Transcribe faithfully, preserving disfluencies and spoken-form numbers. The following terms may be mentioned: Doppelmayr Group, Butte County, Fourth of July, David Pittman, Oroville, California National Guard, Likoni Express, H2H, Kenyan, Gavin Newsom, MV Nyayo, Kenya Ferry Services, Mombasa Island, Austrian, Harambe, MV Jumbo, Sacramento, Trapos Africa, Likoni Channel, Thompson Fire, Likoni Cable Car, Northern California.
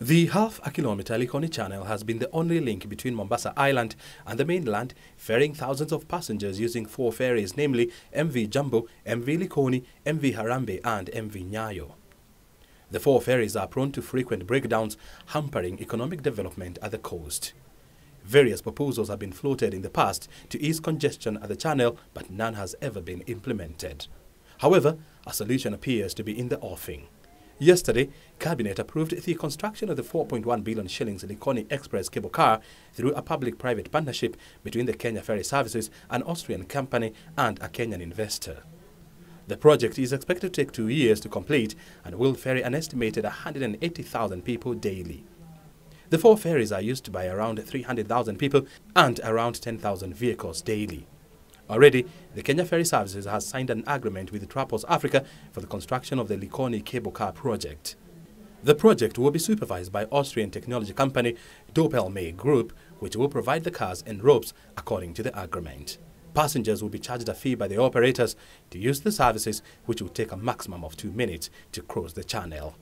The half-a-kilometre Likoni Channel has been the only link between Mombasa Island and the mainland, ferrying thousands of passengers using four ferries, namely M V Jumbo, M V Likoni, M V Harambe and M V Nyayo. The four ferries are prone to frequent breakdowns, hampering economic development at the coast. Various proposals have been floated in the past to ease congestion at the channel, but none has ever been implemented. However, a solution appears to be in the offing. Yesterday, Cabinet approved the construction of the four point one billion shillings Likoni Express cable car through a public-private partnership between the Kenya Ferry Services, an Austrian company and a Kenyan investor. The project is expected to take two years to complete and will ferry an estimated one hundred eighty thousand people daily. The four ferries are used by around three hundred thousand people and around ten thousand vehicles daily. Already, the Kenya Ferry Services has signed an agreement with Trapos Africa for the construction of the Likoni cable car project. The project will be supervised by Austrian technology company Doppelmayr Group, which will provide the cars and ropes according to the agreement. Passengers will be charged a fee by the operators to use the services, which will take a maximum of two minutes to cross the channel.